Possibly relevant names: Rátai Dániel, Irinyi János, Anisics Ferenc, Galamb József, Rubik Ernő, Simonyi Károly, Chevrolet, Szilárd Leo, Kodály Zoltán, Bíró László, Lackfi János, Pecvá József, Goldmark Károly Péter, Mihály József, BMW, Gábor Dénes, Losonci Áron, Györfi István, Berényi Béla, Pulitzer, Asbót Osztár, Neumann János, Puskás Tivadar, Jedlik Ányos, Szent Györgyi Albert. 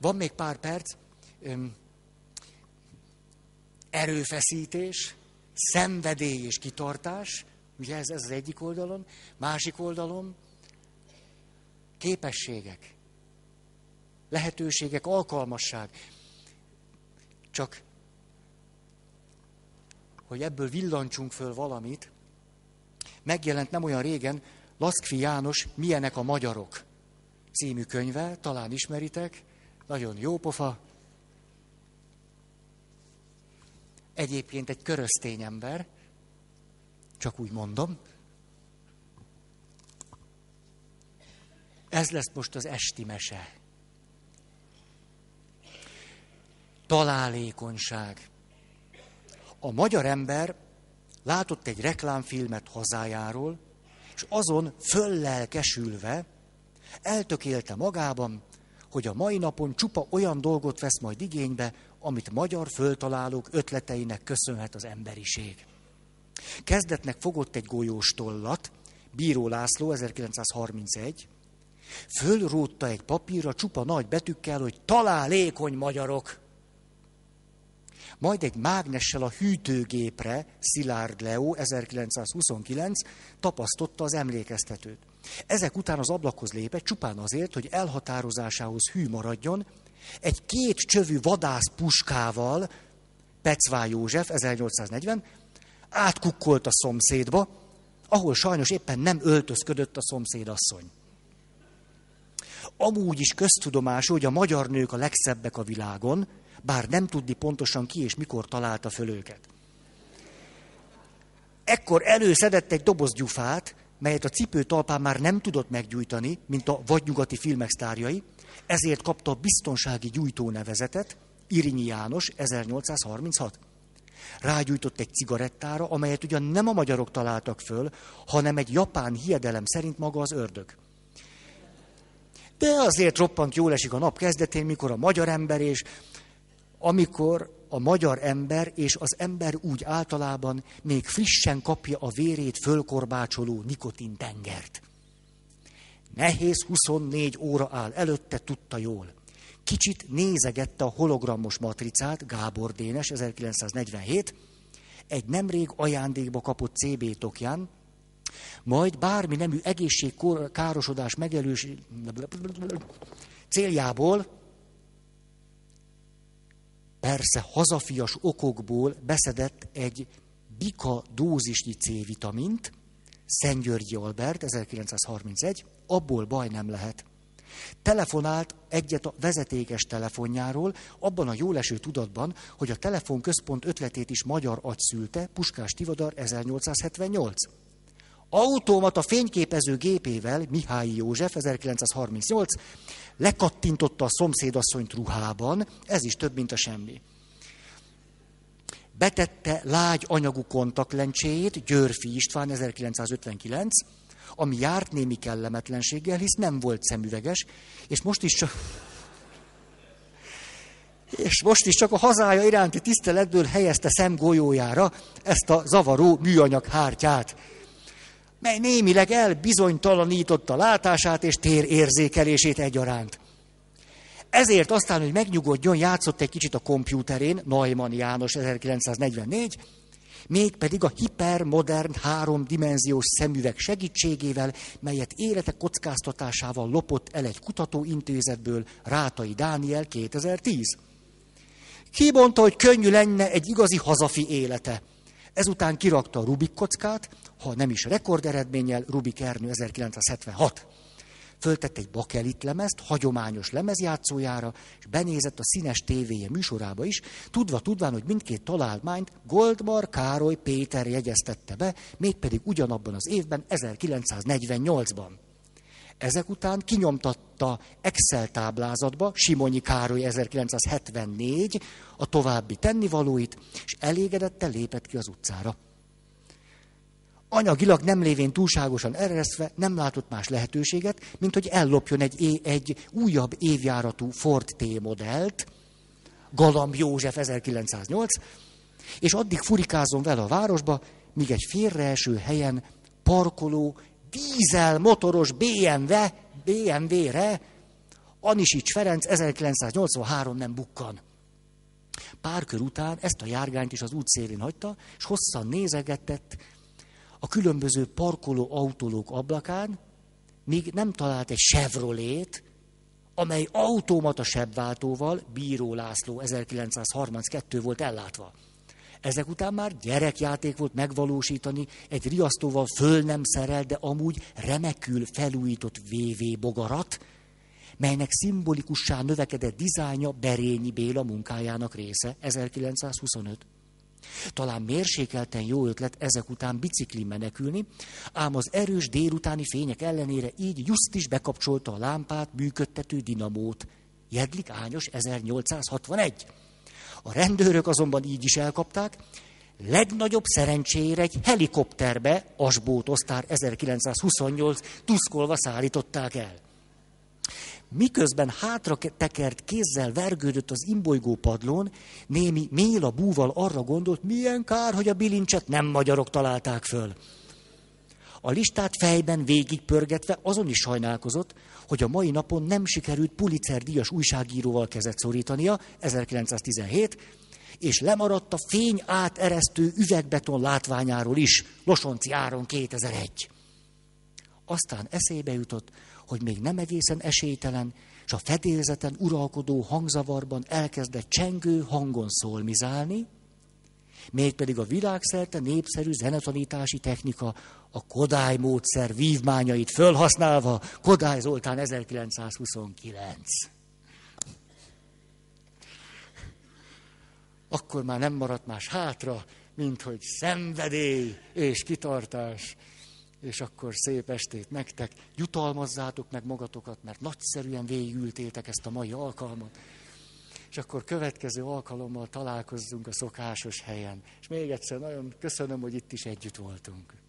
Van még pár perc. Erőfeszítés, szenvedély és kitartás, ugye ez az egyik oldalon, másik oldalon képességek, lehetőségek, alkalmasság. Csak, hogy ebből villancsunk föl valamit, megjelent nem olyan régen Lackfi János Milyenek a magyarok című könyve, talán ismeritek, nagyon jó pofa. Egyébként egy köröztény ember, csak úgy mondom. Ez lesz most az esti mese. Találékonyság. A magyar ember látott egy reklámfilmet hazájáról, és azon föllelkesülve eltökélte magában, hogy a mai napon csupa olyan dolgot vesz majd igénybe, amit magyar föltalálók ötleteinek köszönhet az emberiség. Kezdetnek fogott egy golyós tollat, Bíró László, 1931, fölrótta egy papírra csupa nagy betűkkel, hogy találékony magyarok. Majd egy mágnessel a hűtőgépre, Szilárd Leo, 1929, tapasztotta az emlékeztetőt. Ezek után az ablakhoz lépett, csupán azért, hogy elhatározásához hű maradjon, egy két csövű vadász puskával, Pecvá József, 1840, átkukkolt a szomszédba, ahol sajnos éppen nem öltözködött a szomszédasszony. Amúgy is köztudomású, hogy a magyar nők a legszebbek a világon, bár nem tudni pontosan ki és mikor találta föl őket. Ekkor előszedett egy doboz gyufát, melyet a cipő talpán már nem tudott meggyújtani, mint a vadnyugati filmek sztárjai, ezért kapta a biztonsági gyújtó nevezetet, Irinyi János, 1836. Rágyújtott egy cigarettára, amelyet ugyan nem a magyarok találtak föl, hanem egy japán hiedelem szerint maga az ördög. De azért roppant jól esik a nap kezdetén, amikor a magyar ember és az ember úgy általában még frissen kapja a vérét fölkorbácsoló nikotintengert. Nehéz 24 óra áll előtte, tudta jól. Kicsit nézegette a hologramos matricát, Gábor Dénes, 1947, egy nemrég ajándékba kapott CB tokján, majd bármi nemű egészségkárosodás megelőzése céljából, persze hazafias okokból beszedett egy bika dózisnyi C-vitamint, Szent Györgyi Albert, 1931, abból baj nem lehet. Telefonált egyet a vezetékes telefonjáról, abban a jóleső tudatban, hogy a telefonközpont ötletét is magyar agy szülte, Puskás Tivadar, 1878. Automata fényképező gépével Mihály József, 1938, lekattintotta a szomszédasszonyt ruhában, ez is több, mint a semmi. Betette lágy anyagú kontaktlencséjét, Györfi István, 1959, ami járt némi kellemetlenséggel, hisz nem volt szemüveges, és most is csak a hazája iránti tiszteletből helyezte szemgolyójára ezt a zavaró műanyag hártyát, mely némileg elbizonytalanította látását és térérzékelését egyaránt. Ezért aztán, hogy megnyugodjon, játszott egy kicsit a kompjúterén, Neumann János, 1944, mégpedig a hipermodern háromdimenziós szemüveg segítségével, melyet élete kockáztatásával lopott el egy kutatóintézetből Rátai Dániel, 2010. Kibonta, hogy könnyű lenne egy igazi hazafi élete. Ezután kirakta a Rubik kockát, ha nem is rekorderedménnyel, Rubik Ernő, 1976. Föltett egy bakelit lemezt, hagyományos lemezjátszójára, és benézett a színes tévéje műsorába is, tudván, hogy mindkét találmányt Goldmark Károly Péter jegyeztette be, mégpedig ugyanabban az évben, 1948-ban. Ezek után kinyomtatta Excel táblázatba, Simonyi Károly, 1974, a további tennivalóit, és elégedetten lépett ki az utcára. Anyagilag nem lévén túlságosan eresztve nem látott más lehetőséget, mint hogy ellopjon egy újabb évjáratú Ford T-modellt, Galamb József, 1908, és addig furikázom vele a városba, míg egy félreeső helyen parkoló dízelmotoros BMW-re Anisics Ferenc 1983 nem bukkan. Pár kör után ezt a járgányt is az út szélén hagyta, és hosszan nézegetett a különböző parkoló autólók ablakán, míg nem talált egy Chevrolet, amely automata sebváltóval, Bíró László 1932 volt ellátva. Ezek után már gyerekjáték volt megvalósítani egy riasztóval föl nem szerelt, de amúgy remekül felújított VV bogarat, melynek szimbolikussá növekedett dizájnja Berényi Béla munkájának része, 1925. Talán mérsékelten jó ötlet ezek után biciklin menekülni, ám az erős délutáni fények ellenére így just is bekapcsolta a lámpát működtető dinamót. Jedlik Ányos 1861. A rendőrök azonban így is elkapták, legnagyobb szerencsére egy helikopterbe, Asbót Osztár 1928, tuszkolva szállították el. Miközben hátra tekert kézzel vergődött az imbolygó padlón, némi méla búval arra gondolt, milyen kár, hogy a bilincset nem magyarok találták föl. A listát fejben végigpörgetve azon is sajnálkozott, hogy a mai napon nem sikerült Pulitzer-díjas újságíróval kezet szorítania, 1917, és lemaradt a fény áteresztő üvegbeton látványáról is, Losonci Áron 2001. Aztán eszébe jutott, hogy még nem egészen esélytelen, és a fedélzeten uralkodó hangzavarban elkezdett csengő hangon szolmizálni, mégpedig a világszerte népszerű zenetanítási technika, a Kodály módszer vívmányait fölhasználva, Kodály Zoltán 1929. Akkor már nem maradt más hátra, mint hogy szenvedély és kitartás. És akkor szép estét nektek, jutalmazzátok meg magatokat, mert nagyszerűen végigültétek ezt a mai alkalmat. És akkor következő alkalommal találkozzunk a szokásos helyen. És még egyszer nagyon köszönöm, hogy itt is együtt voltunk.